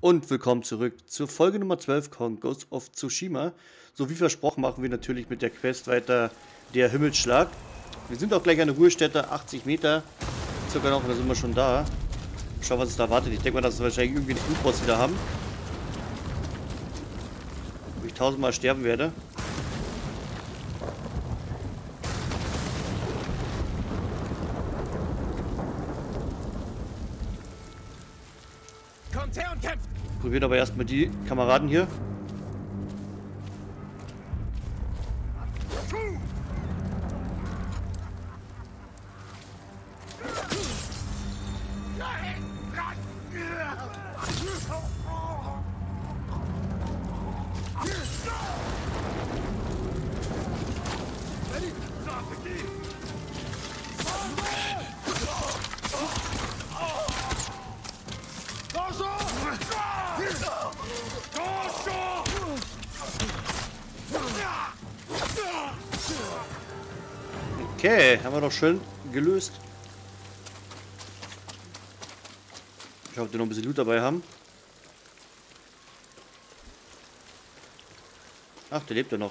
Und willkommen zurück zur Folge Nummer 12 von Ghost of Tsushima. So wie versprochen machen wir natürlich mit der Quest weiter, der Himmelsschlag. Wir sind auch gleich an der Ruhestätte, 80 Meter. Circa noch, da sind wir schon da. Schauen, was uns da erwartet. Ich denke mal, dass wir wahrscheinlich irgendwie einen U-Boss wieder haben. Wo ich 1000-mal sterben werde. Probiert aber erstmal die Kameraden hier. Okay, haben wir doch schön gelöst. Ich hoffe, wir noch ein bisschen Loot dabei haben. Ach, der lebt ja noch.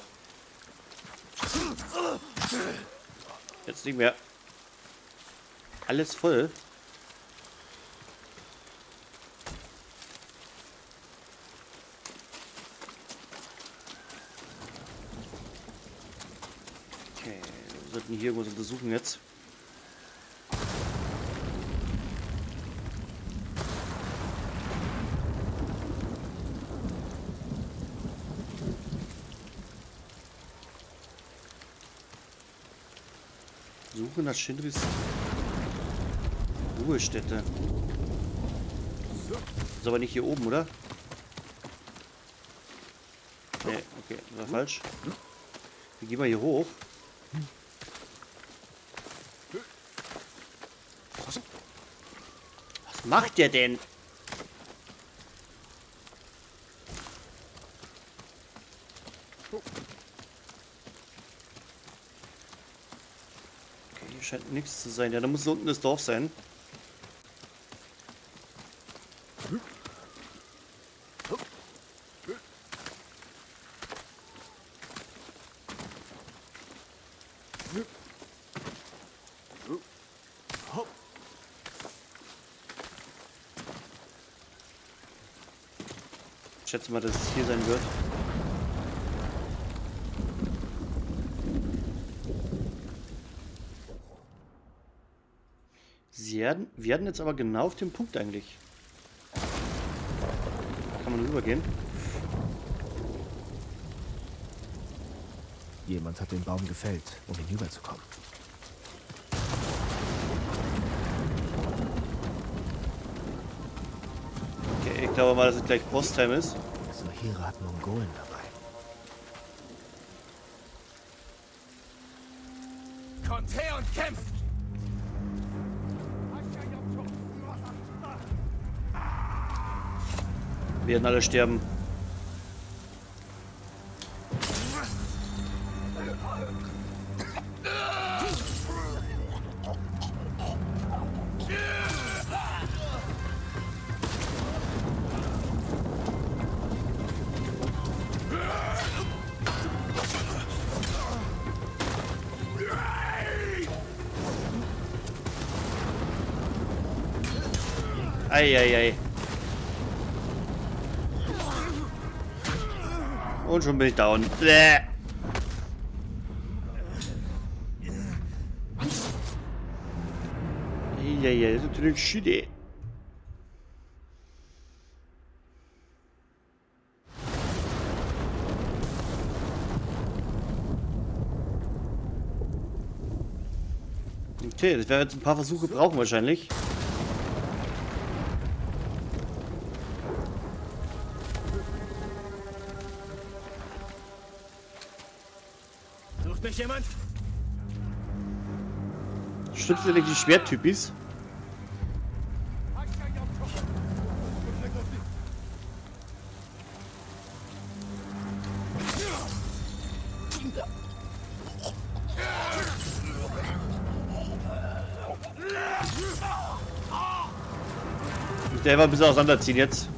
Jetzt nicht mehr. Alles voll. Hier irgendwas untersuchen jetzt. Suchen nach Schindris Ruhestätte. Ist aber nicht hier oben, oder? Nee, okay, das war falsch. Wir gehen mal hier hoch. Macht ihr denn? Okay, hier scheint nichts zu sein. Ja, da muss unten das Dorf sein. Ich schätze mal, dass es hier sein wird. Sie werden jetzt aber genau auf den Punkt eigentlich. Da kann man rübergehen. Jemand hat den Baum gefällt, um hinüberzukommen. Ich glaube mal, dass es gleich Boss-Time ist. Sohira hat Mongolen dabei. Kommt her und kämpft! Wir werden alle sterben. Eieiei. Und schon bin ich down. Bläh. Eieiei, das ist natürlich shitty. Okay, das werden jetzt ein paar Versuche brauchen wahrscheinlich. Jemand? Stützt ihr nicht die Schwerttypis? Ich muss den einfach ein bisschen auseinanderziehen jetzt.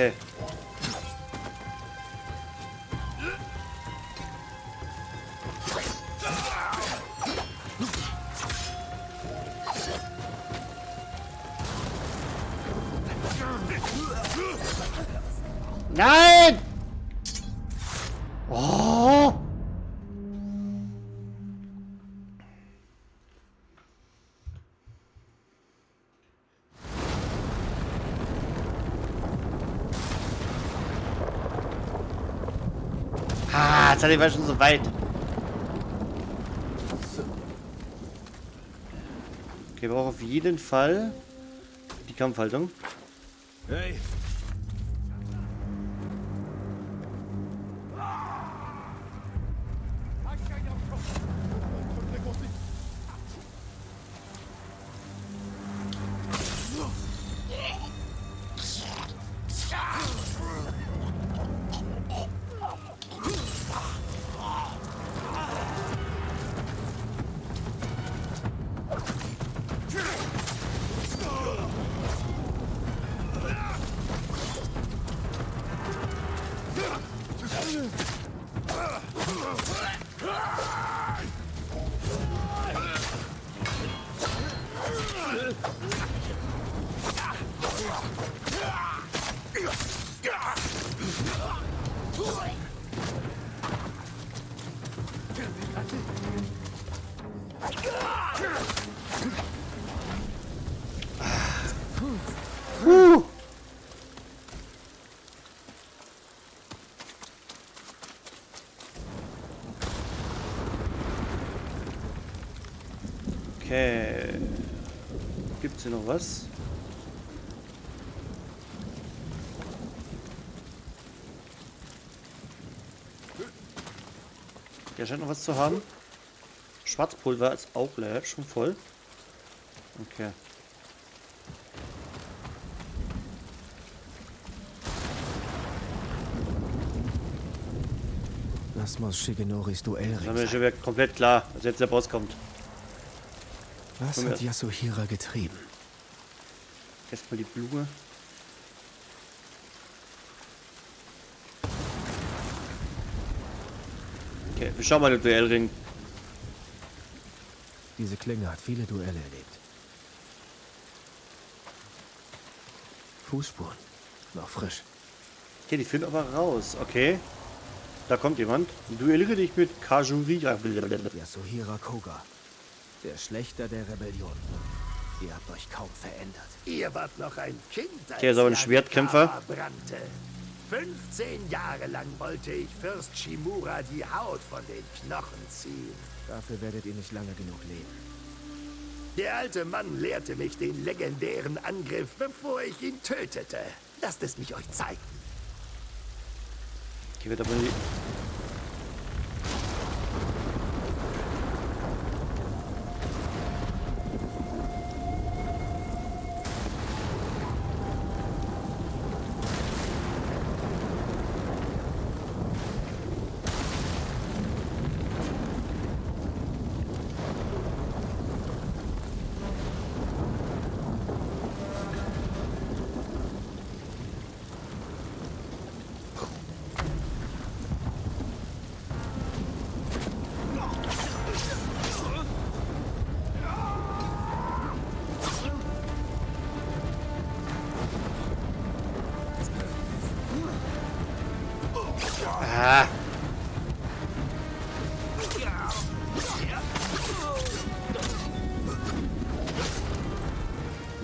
Okay. Nein! Oh! Ah, jetzt war ich schon so weit. So. Okay, wir brauchen auf jeden Fall die Kampfhaltung. Hey! Okay. Gibt's hier noch was? Der scheint noch was zu haben. Schwarzpulver ist auch leer, schon voll. Okay. Das muss Shigenoris Duell regeln. Das ist schon wieder komplett klar, dass jetzt der Boss kommt. Was hat Yasuhira getrieben? Erstmal die Blume. Okay, wir schauen mal den Duellring. Diese Klinge hat viele Duelle erlebt. Fußspuren. Noch frisch. Okay, die führen aber raus. Okay. Da kommt jemand. Duelliere dich mit Kajuri. Yasuhira Koga. Der Schlechter der Rebellion. Ihr habt euch kaum verändert. Ihr wart noch ein Kind, als der so ein Schwertkämpfer brannte. 15 Jahre lang wollte ich Fürst Shimura die Haut von den Knochen ziehen. Dafür werdet ihr nicht lange genug leben. Der alte Mann lehrte mich den legendären Angriff, bevor ich ihn tötete. Lasst es mich euch zeigen. Ich werde aber nicht.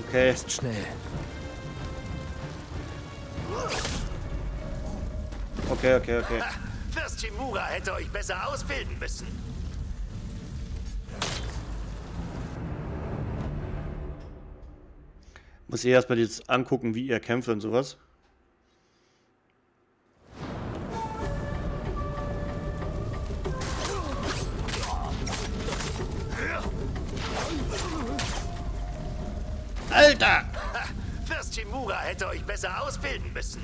Okay. Ist schnell. Okay. Fürst Shimura hätte euch besser ausbilden müssen. Muss ich erstmal jetzt angucken, wie ihr kämpft und sowas. Alter! Fürst Shimura hätte euch besser ausbilden müssen.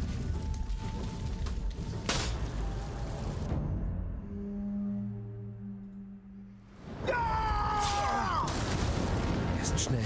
Ist schnell.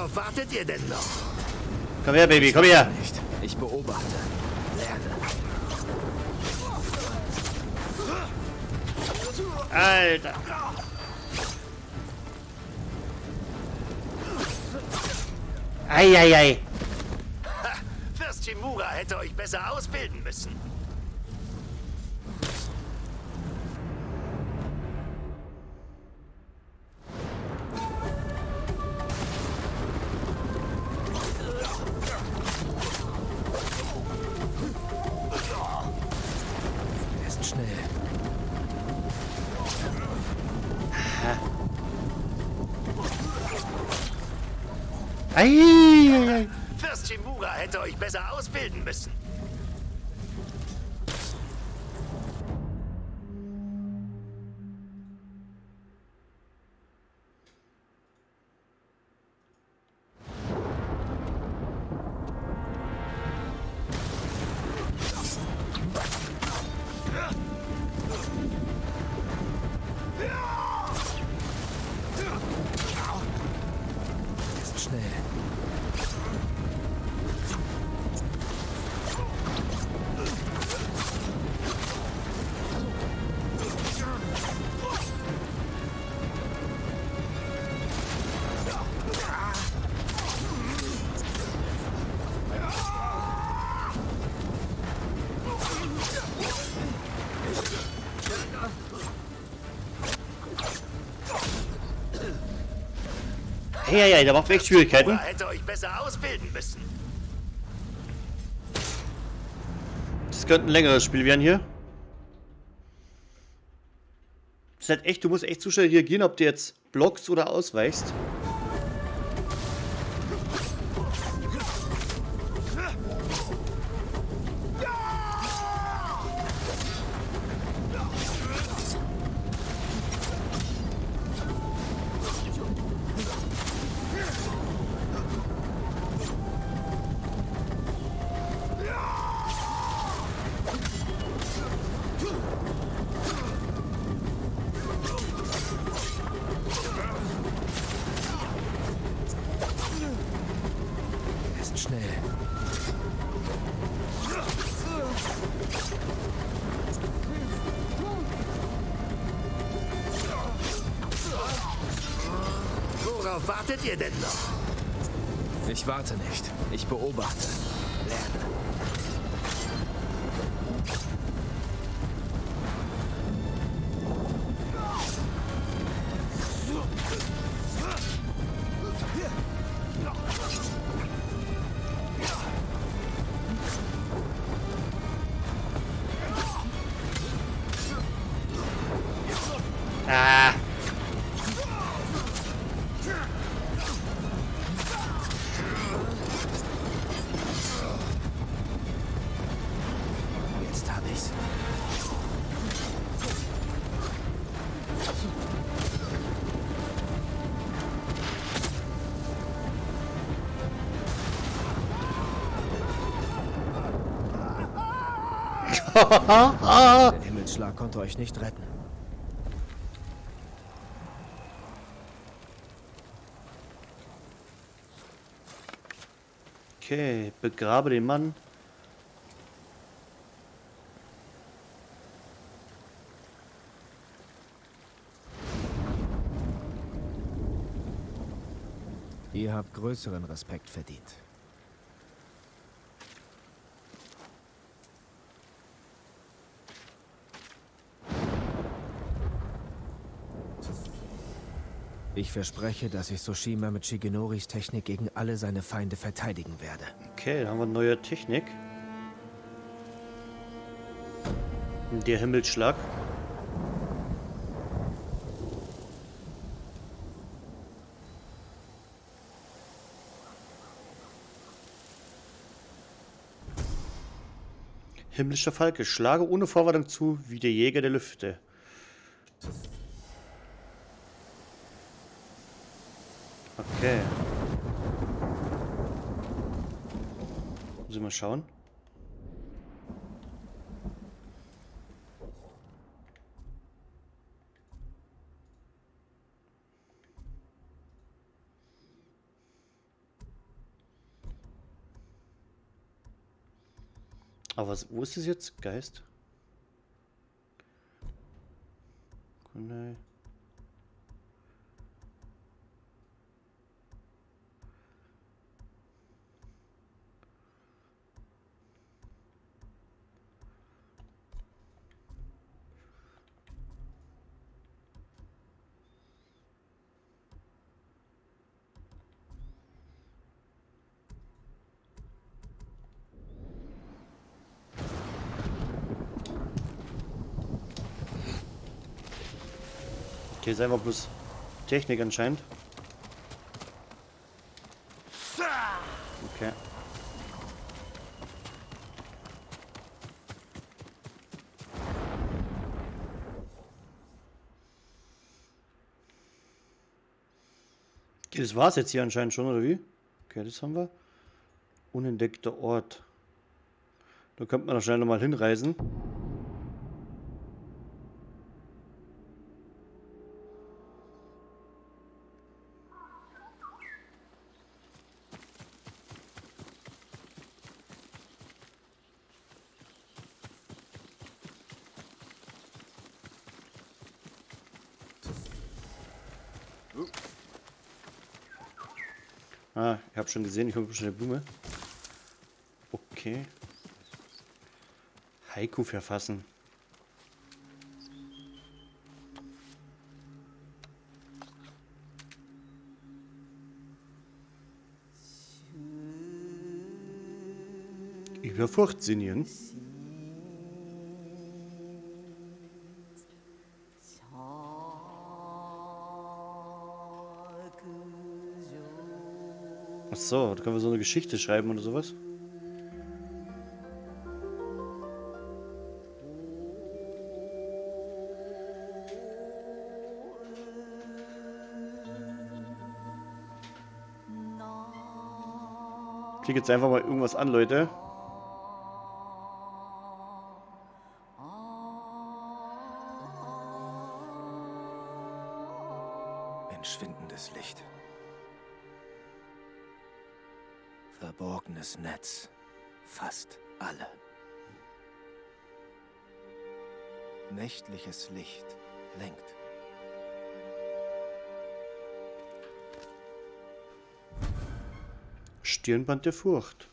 Worauf wartet ihr denn noch? Komm her, Baby, komm her! Ich beobachte. Lerne. Alter! Eieiei! Ei, ei. Fürst Shimura hätte euch besser ausbilden müssen. Fürst Shimura hätte euch besser ausbilden müssen. Ja, ja, der macht wirklich Schwierigkeiten. Hätte euch besser ausbilden müssen. Das könnte ein längeres Spiel werden hier. Das ist halt echt, du musst echt zu schnell reagieren, ob du jetzt blockst oder ausweichst. Worauf wartet ihr denn noch? Ich warte nicht. Ich beobachte. Lerne. Der Himmelsschlag konnte euch nicht retten. Okay, begrabe den Mann. Ihr habt größeren Respekt verdient. Ich verspreche, dass ich Tsushima mit Shigenoris Technik gegen alle seine Feinde verteidigen werde. Okay, da haben wir eine neue Technik. Der Himmelsschlag. Himmlischer Falke. Schlage ohne Vorwarnung zu, wie der Jäger der Lüfte. Okay. Muss ich mal schauen. Aber wo ist es jetzt? Geist? Kunai. Okay, ist einfach bloß Technik anscheinend. Okay. Okay, das war's jetzt hier anscheinend schon, oder wie? Okay, das haben wir. Unentdeckter Ort. Da könnte man doch schnell nochmal hinreisen. Ah, ich habe schon gesehen, ich habe schon eine Blume. Okay. Haiku verfassen. Über Furcht sinnieren. So, da können wir so eine Geschichte schreiben oder sowas. Ich klicke jetzt einfach mal irgendwas an, Leute. Entschwindendes Licht. Verborgenes Netz. Fast alle. Nächtliches Licht lenkt. Stirnband der Furcht.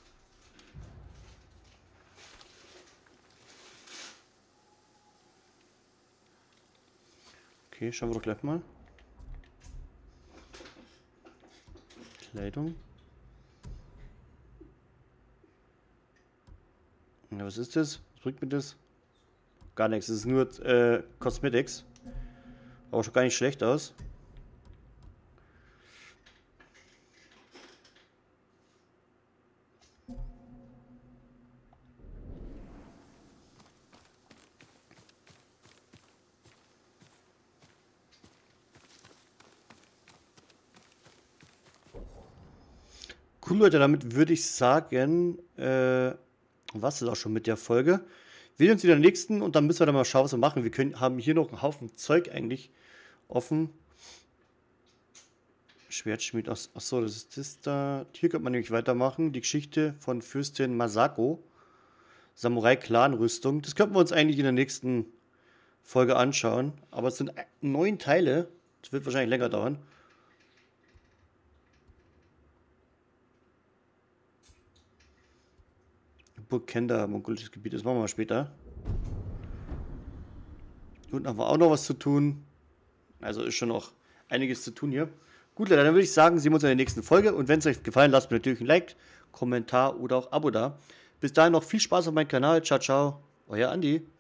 Okay, schauen wir doch gleich mal. Kleidung. Ja, was ist das? Was bringt mir das? Gar nichts, es ist nur Cosmetics. Aber schon gar nicht schlecht aus. Cool, Leute, damit würde ich sagen, was ist auch schon mit der Folge. Wir sehen uns wieder in der nächsten und dann müssen wir dann mal schauen, was wir machen. Wir haben hier noch einen Haufen Zeug eigentlich offen. Schwertschmied, achso, das ist das da. Hier könnte man nämlich weitermachen. Die Geschichte von Fürstin Masako. Samurai-Clan-Rüstung. Das könnten wir uns eigentlich in der nächsten Folge anschauen. Aber es sind 9 Teile. Das wird wahrscheinlich länger dauern. Burg Kenda, mongolisches Gebiet, das machen wir mal später. Unten haben wir auch noch was zu tun. Also ist schon noch einiges zu tun hier. Gut, Leute, dann würde ich sagen, sehen wir uns in der nächsten Folge. Und wenn es euch gefallen, lasst mir natürlich ein Like, Kommentar oder auch Abo da. Bis dahin noch viel Spaß auf meinem Kanal. Ciao, ciao. Euer Andi.